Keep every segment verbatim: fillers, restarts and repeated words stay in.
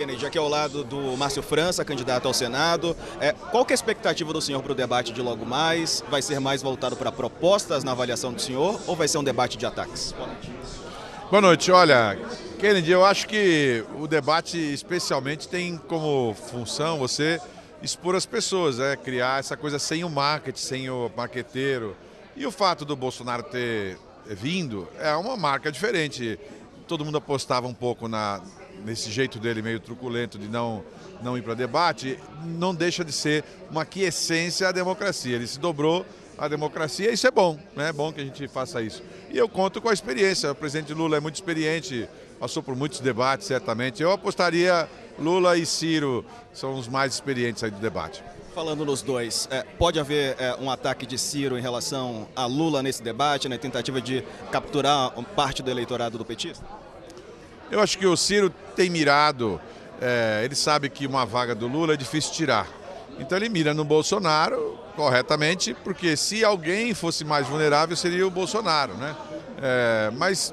Kennedy, aqui ao lado do Márcio França, candidato ao Senado. É, qual que é a expectativa do senhor para o debate de logo mais? Vai ser mais voltado para propostas na avaliação do senhor ou vai ser um debate de ataques? Boa noite. Boa noite. Olha, Kennedy, eu acho que o debate especialmente tem como função você expor as pessoas, né? Criar essa coisa sem o marketing, sem o marqueteiro. E o fato do Bolsonaro ter vindo é uma marca diferente. Todo mundo apostava um pouco na... nesse jeito dele meio truculento de não, não ir para debate, não deixa de ser uma aquiescência à democracia. Ele se dobrou à democracia, isso é bom, né? É bom que a gente faça isso. E eu conto com a experiência, o presidente Lula é muito experiente, passou por muitos debates, certamente. Eu apostaria Lula e Ciro, são os mais experientes aí do debate. Falando nos dois, é, pode haver é, um ataque de Ciro em relação a Lula nesse debate, na né? tentativa de capturar parte do eleitorado do petista? Eu acho que o Ciro tem mirado, é, ele sabe que uma vaga do Lula é difícil tirar. Então ele mira no Bolsonaro corretamente, porque se alguém fosse mais vulnerável seria o Bolsonaro, né? É, mas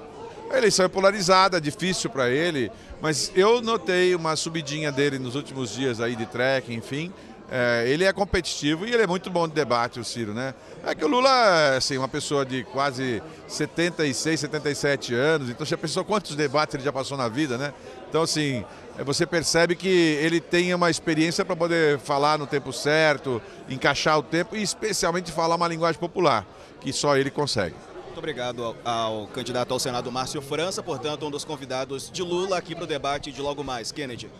a eleição é polarizada, difícil para ele, mas eu notei uma subidinha dele nos últimos dias aí de track, enfim. É, ele é competitivo e ele é muito bom de debate, o Ciro, né? É que o Lula, assim, uma pessoa de quase setenta e seis, setenta e sete anos, então já pensou quantos debates ele já passou na vida, né? Então, assim, você percebe que ele tem uma experiência para poder falar no tempo certo, encaixar o tempo e especialmente falar uma linguagem popular, que só ele consegue. Muito obrigado ao, ao candidato ao Senado, Márcio França, portanto, um dos convidados de Lula aqui para o debate de logo mais. Kennedy.